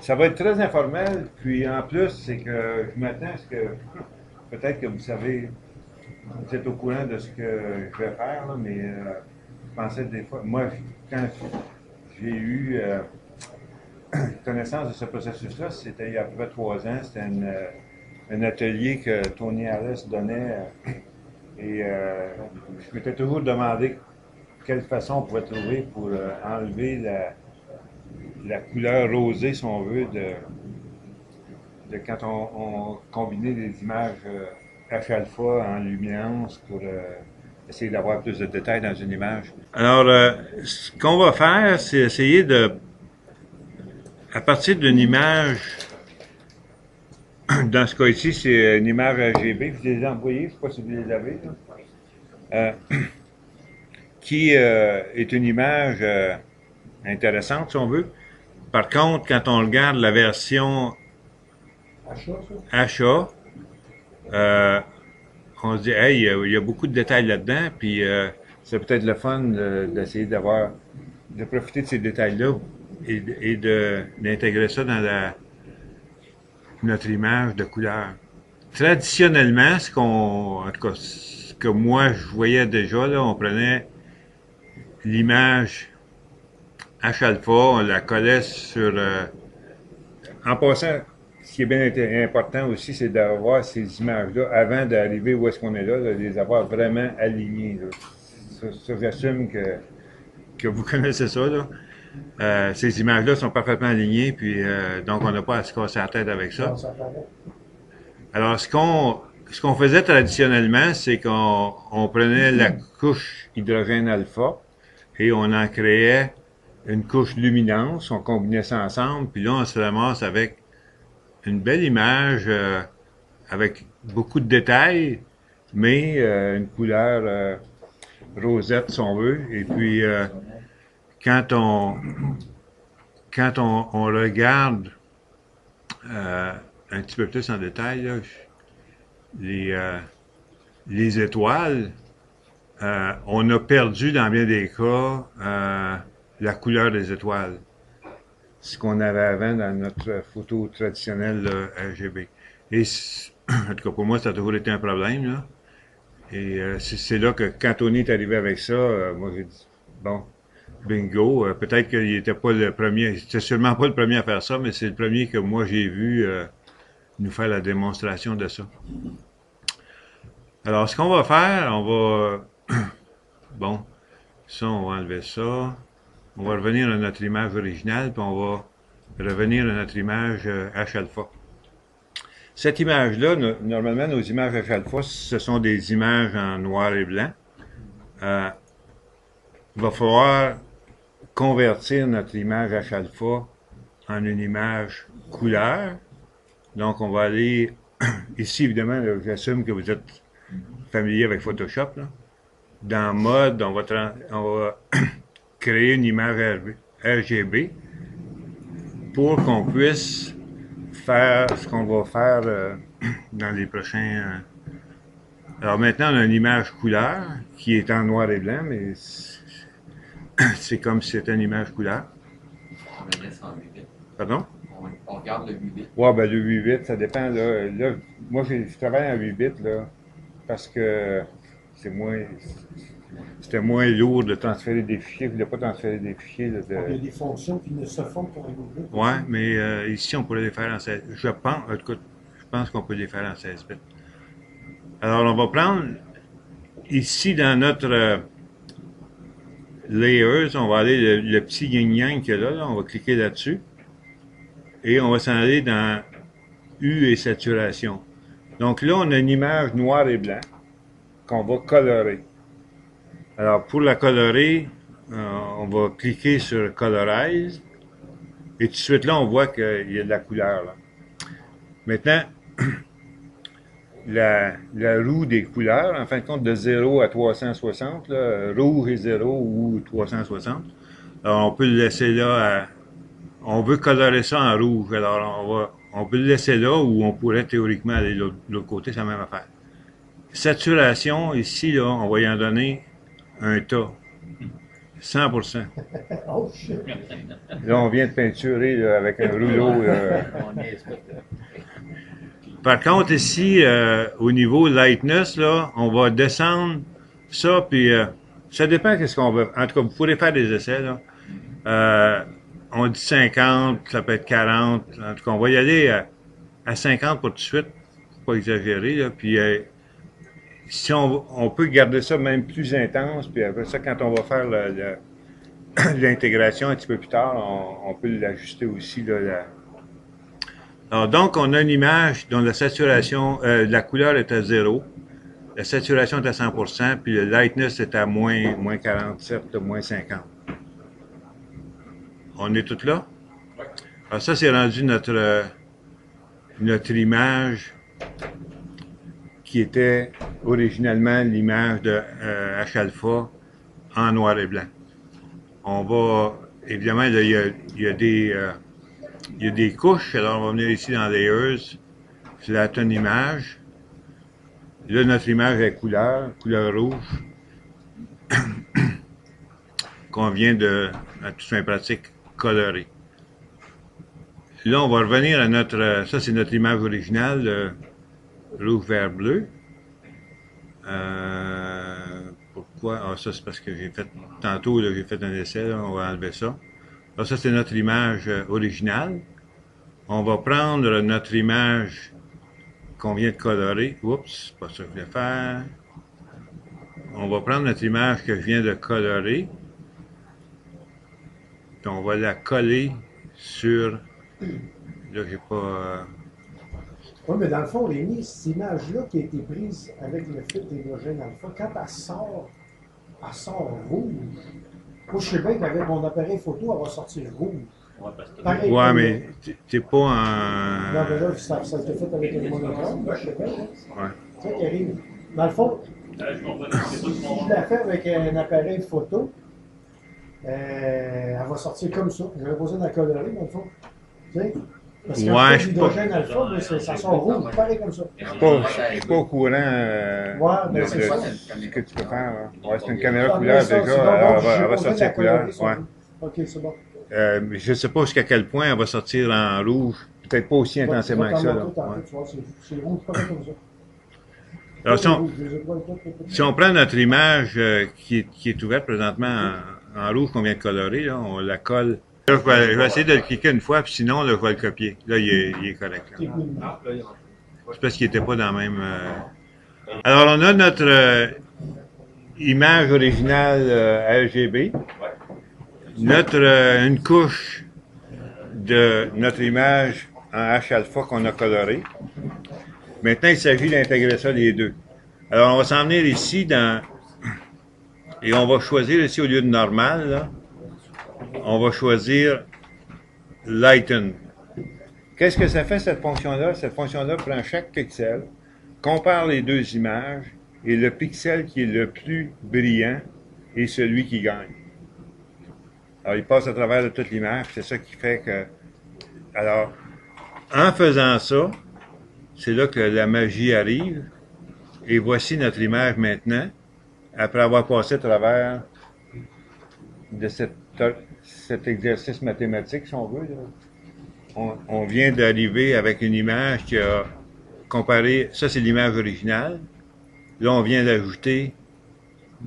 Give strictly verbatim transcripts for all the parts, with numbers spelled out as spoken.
Ça va être très informel, puis en plus, c'est que je m'attends à ce que, peut-être que vous savez, vous êtes au courant de ce que je vais faire, là, mais euh, je pensais des fois, moi, quand j'ai eu euh, connaissance de ce processus-là, c'était il y a à peu près trois ans, c'était euh, un atelier que Tony Harris donnait, euh, et euh, je m'étais toujours demandé quelle façon on pouvait trouver pour euh, enlever la... la couleur rosée, si on veut, de, de quand on, on combinait des images H-alpha en luminance pour euh, essayer d'avoir plus de détails dans une image. Alors, euh, ce qu'on va faire, c'est essayer de, à partir d'une image, dans ce cas ici, c'est une image R G B, je vous les ai envoyées, je ne sais pas si vous les avez, euh, qui euh, est une image euh, intéressante, si on veut. Par contre, quand on regarde la version H A, euh, on se dit, hey, il y, y a beaucoup de détails là-dedans, puis euh, c'est peut-être le fun d'essayer de, d'avoir, de profiter de ces détails-là et, et d'intégrer ça dans la, notre image de couleur. Traditionnellement, ce qu'on, en tout cas, ce que moi je voyais déjà, là, on prenait l'image H-alpha, on la collait sur... Euh, en passant, ce qui est bien important aussi, c'est d'avoir ces images-là avant d'arriver où est-ce qu'on est là, de les avoir vraiment alignées. Ça, ça j'assume que, que vous connaissez ça. Là. Euh, ces images-là sont parfaitement alignées, puis euh, donc on n'a pas à se casser la tête avec ça. Alors, ce qu'on ce qu'on faisait traditionnellement, c'est qu'on on prenait la couche hydrogène alpha et on en créait une couche luminance, on combinait ça ensemble, puis là on se ramasse avec une belle image euh, avec beaucoup de détails, mais euh, une couleur euh, rosette si on veut. Et puis euh, quand on quand on, on regarde euh, un petit peu plus en détail là, les euh, les étoiles, euh, on a perdu dans bien des cas euh, la couleur des étoiles, ce qu'on avait avant dans notre photo traditionnelle R G B. Et en tout cas, pour moi, ça a toujours été un problème. Là. Et euh, c'est là que quand on est arrivé avec ça, euh, moi j'ai dit, bon, bingo, euh, peut-être qu'il n'était pas le premier, c'était sûrement pas le premier à faire ça, mais c'est le premier que moi j'ai vu euh, nous faire la démonstration de ça. Alors, ce qu'on va faire, on va... bon, ça, on va enlever ça. On va revenir à notre image originale, puis on va revenir à notre image H-alpha. Cette image-là, no, normalement, nos images H-alpha, ce sont des images en noir et blanc. Euh, il va falloir convertir notre image H-alpha en une image couleur. Donc, on va aller... ici, évidemment, j'assume que vous êtes familier avec Photoshop. Là. Dans Mode, on va... On va créer une image R G B pour qu'on puisse faire ce qu'on va faire euh, dans les prochains... Euh. Alors maintenant, on a une image couleur qui est en noir et blanc, mais c'est comme si c'était une image couleur. On le laisse en huit bits. Pardon? On, on regarde le huit bits. Oui, ben le huit bits, ça dépend. Là, là moi, je, je travaille en huit bits, là, parce que c'est moins... C'était moins lourd de transférer des fichiers, je ne voulais pas transférer des fichiers. Là, de... Il y a des fonctions qui ne se font pour les groupes. Oui, mais euh, ici, on pourrait les faire en seize. Je pense, en tout cas, je pense qu'on peut les faire en seize bits. Alors, on va prendre ici dans notre euh, layers, on va aller le, le petit yin-yang qu'il y a là, là, on va cliquer là-dessus. Et on va s'en aller dans Hue et saturation. Donc là, on a une image noire et blanc qu'on va colorer. Alors, pour la colorer, euh, on va cliquer sur « Colorize » et tout de suite là, on voit qu'il y a de la couleur. Là. Maintenant, la, la roue des couleurs, en fin de compte, de zéro à trois cent soixante, là, rouge est zéro ou trois cent soixante, alors on peut le laisser là, à, on veut colorer ça en rouge, alors on, va, on peut le laisser là ou on pourrait théoriquement aller de l'autre côté, c'est la même affaire. Saturation, ici, là, on va y en donner un tas. cent pour cent. Oh, shit. Là, on vient de peinturer là, avec un rouleau. Euh... Par contre, ici, euh, au niveau lightness, là, on va descendre ça, puis euh, ça dépend qu'est-ce qu'on veut. En tout cas, vous pourrez faire des essais, là. Euh, on dit cinquante, ça peut être quarante. En tout cas, on va y aller à, à cinquante pour tout de suite, pour pas exagérer, là, puis... Euh, si on, on peut garder ça même plus intense, puis après ça, quand on va faire l'intégration un petit peu plus tard, on, on peut l'ajuster aussi. Là, là. Alors, donc, on a une image dont la saturation, euh, la couleur est à zéro, la saturation est à cent pour cent, puis le lightness est à moins, moins quarante-sept, moins cinquante. On est tout là? Alors ça, c'est rendu notre, notre image qui était originalement l'image de euh, H-alpha en noir et blanc. On va, évidemment, il y a, y a des, euh, y a des couches, alors on va venir ici dans Layers, Flatten Image. Là, notre image est couleur, couleur rouge, qu'on vient de, à toute fin pratique, colorer. Là, on va revenir à notre, ça c'est notre image originale, de, rouge, vert, bleu. Euh, pourquoi? Ah, ça c'est parce que j'ai fait, tantôt j'ai fait un essai, là, on va enlever ça. Là, ça c'est notre image euh, originale. On va prendre notre image qu'on vient de colorer. Oups, pas ça que je voulais faire. On va prendre notre image que je viens de colorer. Puis on va la coller sur... Là, j'ai pas... Euh, oui, mais dans le fond, Rémi, cette image-là qui a été prise avec le filtre hydrogène alpha, quand elle sort, elle sort rouge. Moi, je sais bien qu'avec mon appareil photo, elle va sortir rouge. Oui, parce que... Pareil, ouais, mais t'es pas en... Non, mais là, ça, ça a été fait avec le monochrome, je sais bien. Hein? Oui. Tu sais, Rémi, dans le fond, si je la fais avec un appareil photo, euh, elle va sortir comme ça. J'avais besoin de la colorer, dans le fond. Tu sais? Parce que ouais, je l'hydrogène pas... alpha, mais ça sent rouge, pareil comme ça. Je ne suis pas au courant euh, ouais, ben de ce que tu peux faire. Hein. Ouais, c'est une caméra couleur ça, déjà, bon, alors bon, elle va sortir couleur. Ouais. Ok, c'est bon. Euh, je ne sais pas jusqu'à quel point elle va sortir en rouge, peut-être pas aussi ouais, intensément que ça. Là. Ouais. C'est rouge, pareil comme ça. Alors, si on, si on prend notre image euh, qui, est, qui est ouverte présentement en, en rouge qu'on vient de colorer, là, on la colle. Là, je, vais, je vais essayer de le cliquer une fois, puis sinon, là, je vais le copier. Là, il est, il est correct. Là. C'est parce qu'il n'était pas dans le même... Euh... Alors, on a notre euh, image originale euh, R G B. Notre, euh, une couche de notre image en H-alpha qu'on a colorée. Maintenant, il s'agit d'intégrer ça, les deux. Alors, on va s'en venir ici, dans et on va choisir ici, au lieu de normal, là, on va choisir Lighten. Qu'est-ce que ça fait, cette fonction-là? Cette fonction-là prend chaque pixel, compare les deux images, et le pixel qui est le plus brillant est celui qui gagne. Alors, il passe à travers de toute l'image, c'est ça qui fait que... Alors, en faisant ça, c'est là que la magie arrive, et voici notre image maintenant, après avoir passé à travers de cette... cet exercice mathématique, si on veut. On, on vient d'arriver avec une image qui a comparé... Ça, c'est l'image originale. Là, on vient d'ajouter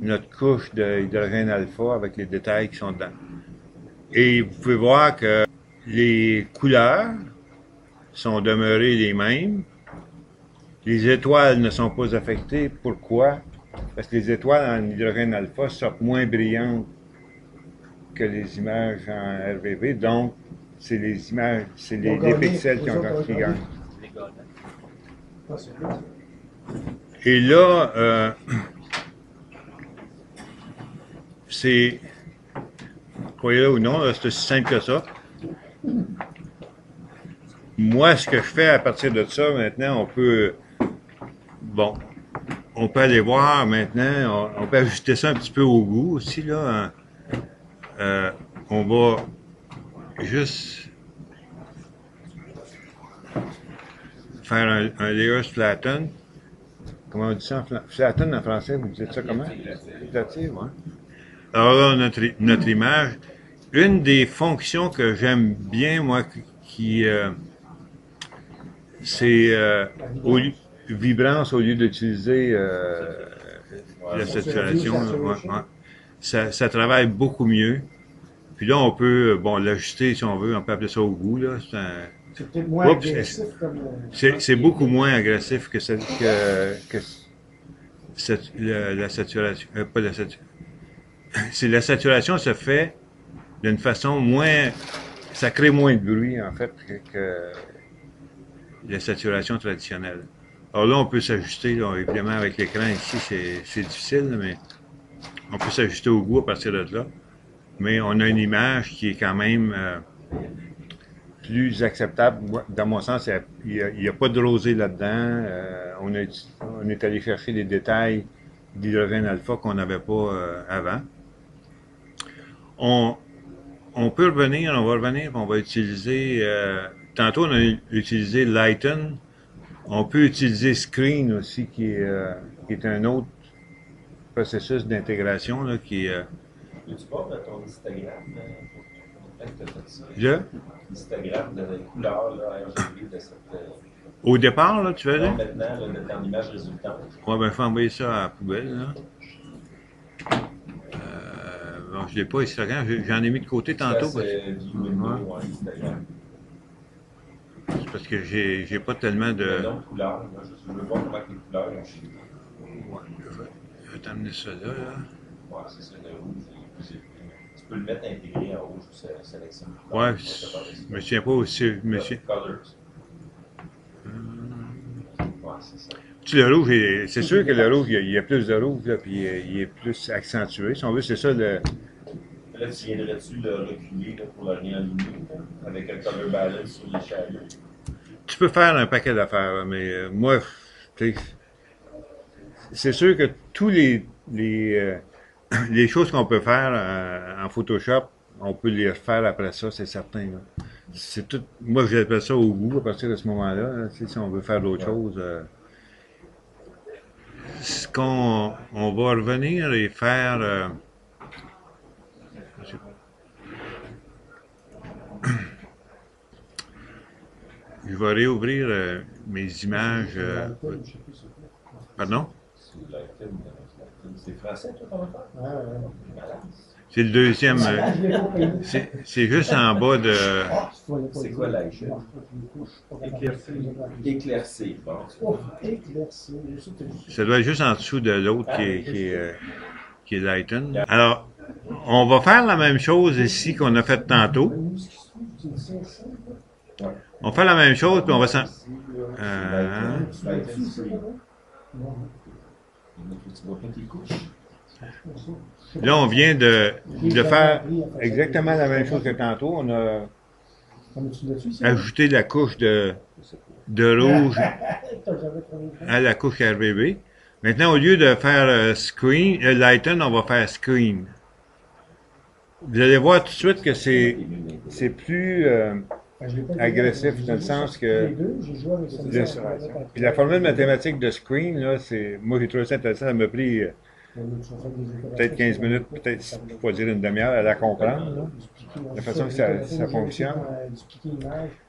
notre couche d'hydrogène alpha avec les détails qui sont dedans. Et vous pouvez voir que les couleurs sont demeurées les mêmes. Les étoiles ne sont pas affectées. Pourquoi? Parce que les étoiles en hydrogène alpha sortent moins brillantes que les images en R V B, donc c'est les images, c'est les, les pixels qui ont qui gagnent. Et là, euh, c'est, croyez-le ou non, c'est aussi simple que ça. Moi, ce que je fais à partir de ça, maintenant, on peut, bon, on peut aller voir maintenant, on, on peut ajuster ça un petit peu au goût aussi, là. Euh, on va juste faire un, un layer flatten. Comment on dit ça en flatten en français? Vous dites ça comment? Flatter, ouais. Alors là, notre, notre image, une des fonctions que j'aime bien, moi, qui euh, c'est euh, au, vibrance au lieu d'utiliser euh, la saturation, ouais, ouais. Ça, ça travaille beaucoup mieux. Puis là, on peut bon, l'ajuster si on veut, on peut appeler ça au goût. C'est peut-être moins Oups, agressif. C'est beaucoup moins agressif que, cette, que, que cette, la, la saturation. Euh, pas la saturation. La saturation se fait d'une façon moins... Ça crée moins de bruit, en fait, que, que la saturation traditionnelle. Alors là, on peut s'ajuster, évidemment, avec l'écran ici, c'est difficile, mais on peut s'ajuster au goût à partir de là. Mais on a une image qui est quand même euh, plus acceptable. Dans mon sens, il n'y a, a pas de rosée là-dedans. Euh, on, on est allé chercher des détails d'hydrogène alpha qu'on n'avait pas euh, avant. On, on peut revenir, on va revenir, on va utiliser... Euh, tantôt, on a utilisé Lighten. On peut utiliser Screen aussi, qui est, euh, qui est un autre processus d'intégration qui est... Euh, tu portes ton histogramme pour que tu as fait ça? Je? Histogramme de couleur, là, R G B de cette... Au départ, là, tu veux dire? Maintenant, là, dans l'image résultante. Ouais, ben, faut envoyer ça à la poubelle, là. Euh, bon, je ne l'ai pas, histogramme. J'en ai mis de côté tantôt. Ça, c'est du window, ouais, histogramme. C'est parce que j'ai pas tellement de... Non, couleur. Là, je veux voir comment les couleurs ont chez nous. Ouais, je vais t'amener ça là, là. Ouais, c'est ça, le rouge. Tu peux le mettre intégré en rouge ou sélection. Ouais, je me souviens pas aussi. Monsieur. Le rouge, c'est sûr que le rouge, il y a plus de rouge, là, puis il est plus accentué. Si on veut, c'est ça le. Là, tu viendrais-tu le reculer là, pour le réaligner avec un color balance sur les chaleurs? Tu peux faire un paquet d'affaires, mais euh, moi, tu sais, c'est sûr que tous les. les euh, Les choses qu'on peut faire euh, en Photoshop, on peut les refaire après ça, c'est certain. C'est tout. Moi, j'appelle ça au goût à partir de ce moment-là. Là, si on veut faire d'autres ouais. choses, euh, ce qu'on on va revenir et faire. Euh, je vais réouvrir euh, mes images. Euh, pardon? C'est français, toi, ton affaire? C'est le deuxième. C'est juste en bas de. C'est quoi la H? Éclaircé. Éclaircé, bon. Éclaircé. Ça doit être juste en dessous de l'autre qui est, qui, est, qui est Lighten. Alors, on va faire la même chose ici qu'on a fait tantôt. On fait la même chose, puis on va s'en. Euh... Là, on vient de, de faire exactement la même chose que tantôt. On a ajouté la couche de, de rouge à la couche R V B. Maintenant, au lieu de faire screen, Lighten, on va faire Screen. Vous allez voir tout de suite que c'est plus... Euh, agressif, dans le sens que... Puis la formule mathématique de Screen, là, c'est... Moi, j'ai trouvé ça intéressant, ça m'a pris euh, peut-être quinze minutes, peut-être, il faut dire une demi-heure, à la comprendre, là, la façon que ça, ça fonctionne.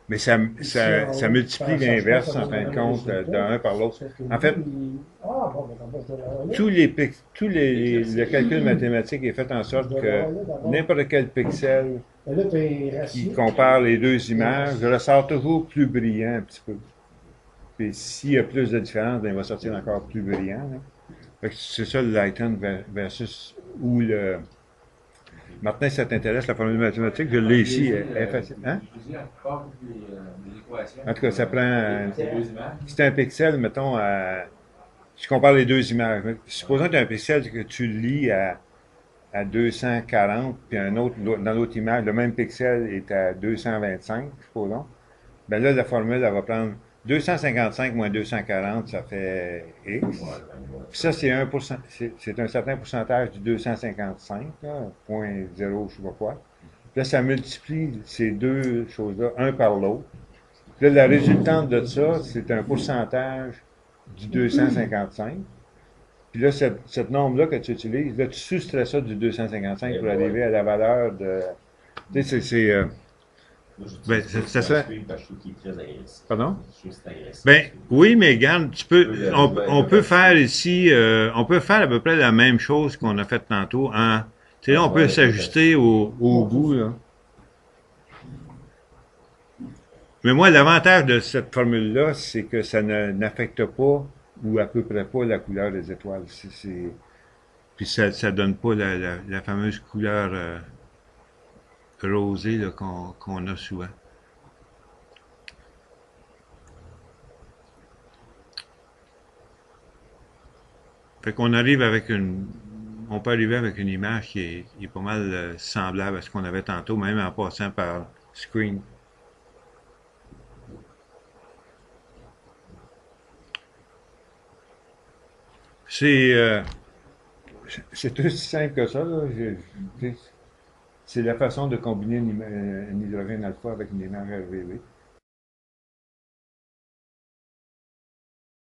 Mais ça, ça, ça multiplie l'inverse, en fin de compte, d'un par l'autre. En fait, tous les, tous les, le calcul mathématique est fait en sorte que n'importe quel pixel qui compare les deux images ressort toujours plus brillant un petit peu. Puis s'il y a plus de différence, ben, il va sortir encore plus brillant. C'est ça le Lighten versus ou le... Martin, si ça t'intéresse, la formule mathématique, je l'ai ici, elle est facile. Hein? En tout cas, ça prend... Si tu as un pixel, mettons, à... tu compares les deux images. Supposons que tu as un pixel que tu lis à, à deux cent quarante, puis un autre, dans l'autre image, le même pixel est à deux cent vingt-cinq, supposons. Bien là, la formule, elle va prendre deux cent cinquante-cinq moins deux cent quarante, ça fait X. Puis ça, c'est un, un certain pourcentage du deux cent cinquante-cinq, point zéro je ne sais pas quoi. Puis là, ça multiplie ces deux choses-là, un par l'autre. Puis là, la résultante de ça, c'est un pourcentage du deux cent cinquante-cinq. Puis là, cette norme-là que tu utilises, là, tu soustrais ça du deux cent cinquante-cinq pour arriver à la valeur de... Tu sais, c'est... Ben, ça, ça serait... Pardon? Ben, oui, mais regarde, tu peux, on, on peut faire ici, euh, on peut faire à peu près la même chose qu'on a fait tantôt. Hein? Tu sais, là, on peut s'ajuster au, au goût, là. Mais moi, l'avantage de cette formule-là, c'est que ça n'affecte pas, ou à peu près pas, la couleur des étoiles. C'est, c'est... Puis ça ne donne pas la, la, la fameuse couleur... Euh... rosé qu'on qu'on a souvent. Fait qu'on arrive avec une... On peut arriver avec une image qui est, qui est pas mal semblable à ce qu'on avait tantôt, même en passant par Screen. C'est... Euh, c'est aussi simple que ça, là. Je, je, C'est la façon de combiner une, une hydrogène alpha avec une image R V B.